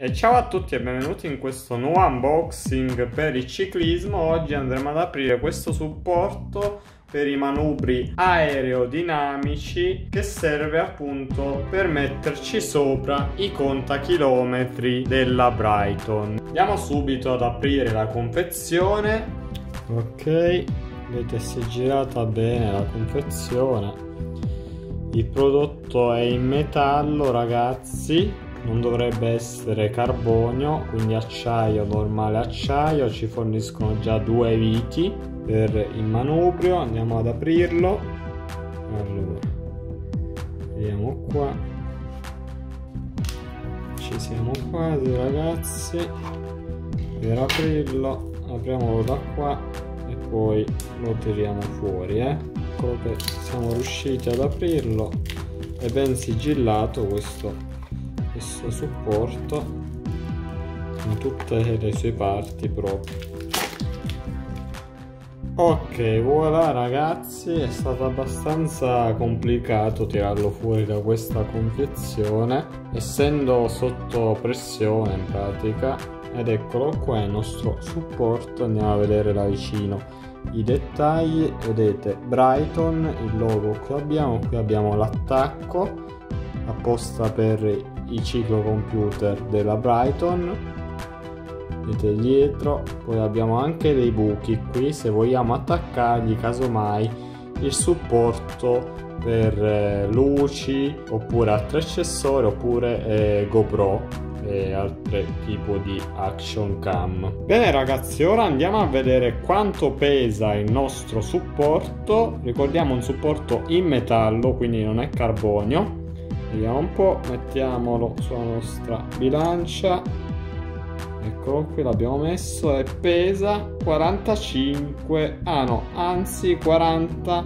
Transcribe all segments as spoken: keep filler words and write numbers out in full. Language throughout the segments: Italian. E ciao a tutti e benvenuti in questo nuovo unboxing per il ciclismo. Oggi andremo ad aprire questo supporto per i manubri aerodinamici che serve appunto per metterci sopra i contachilometri della Brighton. Andiamo subito ad aprire la confezione. Ok, vedete, si è girata bene la confezione. Il prodotto è in metallo, ragazzi. Non dovrebbe essere carbonio, quindi acciaio, normale acciaio. Ci forniscono già due viti per il manubrio. Andiamo ad aprirlo. Allora, vediamo qua. Ci siamo quasi, ragazzi, per aprirlo. Apriamolo da qua e poi lo tiriamo fuori. Eh? Ecco che siamo riusciti ad aprirlo. È ben sigillato questo. questo supporto in tutte le sue parti proprio. Ok, voilà ragazzi, è stato abbastanza complicato tirarlo fuori da questa confezione, essendo sotto pressione in pratica. Ed eccolo qua il nostro supporto, andiamo a vedere da vicino i dettagli. Vedete Brighton, il logo che abbiamo qui, abbiamo l'attacco apposta per i ciclocomputer della Brighton, vedete dietro. Poi abbiamo anche dei buchi qui se vogliamo attaccargli casomai il supporto per eh, luci oppure altri accessori, oppure eh, GoPro e altri tipo di action cam. Bene ragazzi, ora andiamo a vedere quanto pesa il nostro supporto. Ricordiamo un supporto in metallo, quindi non è carbonio. Vediamo un po', mettiamolo sulla nostra bilancia. Eccolo qui, l'abbiamo messo e pesa quarantacinque, ah no, anzi quaranta,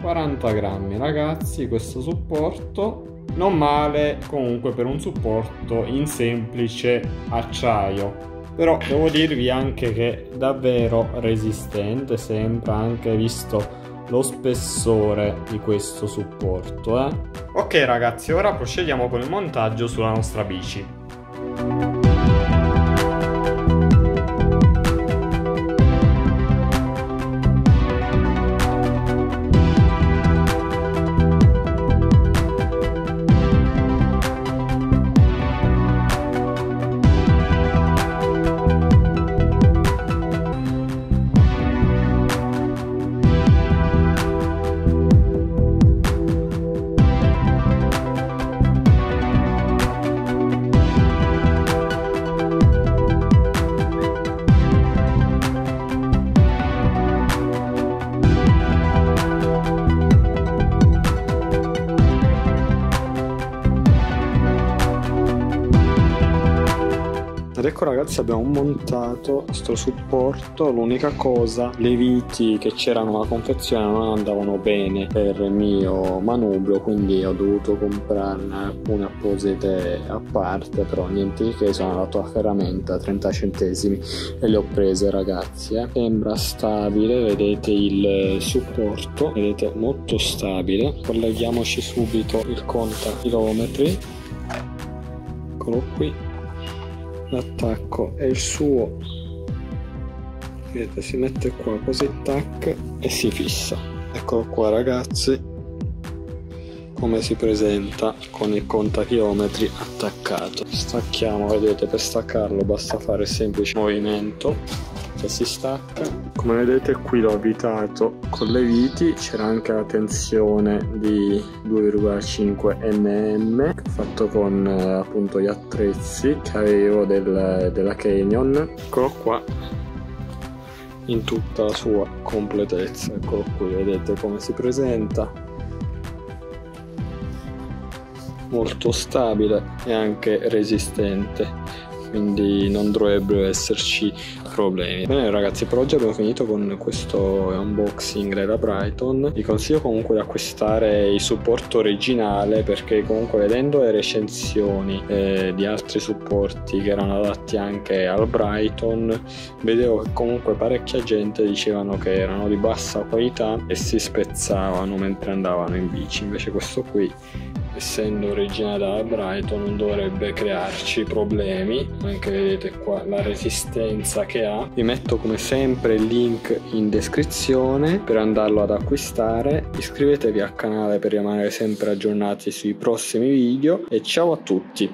quaranta grammi ragazzi, questo supporto. Non male comunque per un supporto in semplice acciaio. Però devo dirvi anche che è davvero resistente, sembra, anche visto lo spessore di questo supporto eh. Ok ragazzi, ora procediamo con il montaggio sulla nostra bici. Ed ecco ragazzi, abbiamo montato questo supporto. L'unica cosa, le viti che c'erano nella confezione non andavano bene per il mio manubrio, quindi ho dovuto comprarne alcune apposite a parte, però niente di che, sono andato a Ferramenta a trenta centesimi e le ho prese ragazzi. eh. Sembra stabile, vedete il supporto, vedete, molto stabile. Colleghiamoci subito il contachilometri, eccolo qui. L'attacco è il suo, vedete, si mette qua così, tac, e si fissa. Eccolo qua ragazzi come si presenta con il contachilometri attaccato. Stacchiamo, vedete, per staccarlo basta fare il semplice movimento che si stacca. Come vedete qui l'ho avvitato con le viti, c'era anche la tensione di due virgola cinque millimetri, fatto con eh, appunto gli attrezzi che avevo del, della Canyon. Eccolo qua in tutta la sua completezza, eccolo qui, vedete come si presenta, molto stabile e anche resistente, quindi non dovrebbero esserci problemi. Bene ragazzi, per oggi abbiamo finito con questo unboxing della Brighton. Vi consiglio comunque di acquistare il supporto originale, perché comunque vedendo le recensioni eh, di altri supporti che erano adatti anche al Brighton, vedevo che comunque parecchia gente dicevano che erano di bassa qualità e si spezzavano mentre andavano in bici. Invece questo qui essendo originata da Brighton, non dovrebbe crearci problemi. Anche vedete qua la resistenza che ha. Vi metto come sempre il link in descrizione per andarlo ad acquistare. Iscrivetevi al canale per rimanere sempre aggiornati sui prossimi video e ciao a tutti!